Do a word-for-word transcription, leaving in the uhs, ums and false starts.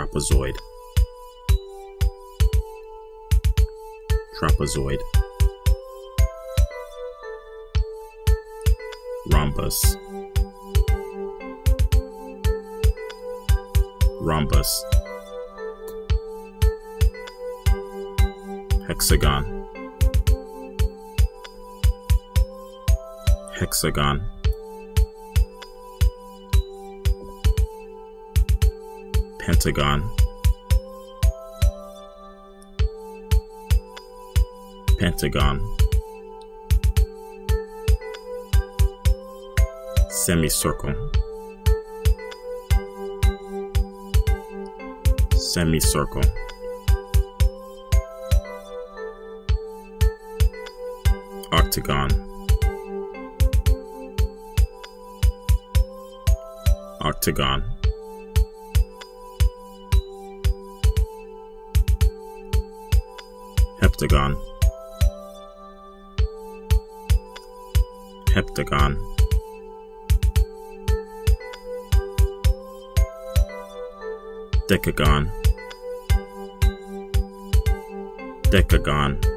trapezoid, trapezoid, rhombus, rhombus, hexagon, hexagon, pentagon, pentagon, semicircle, semicircle, octagon, octagon, heptagon, heptagon, decagon, decagon,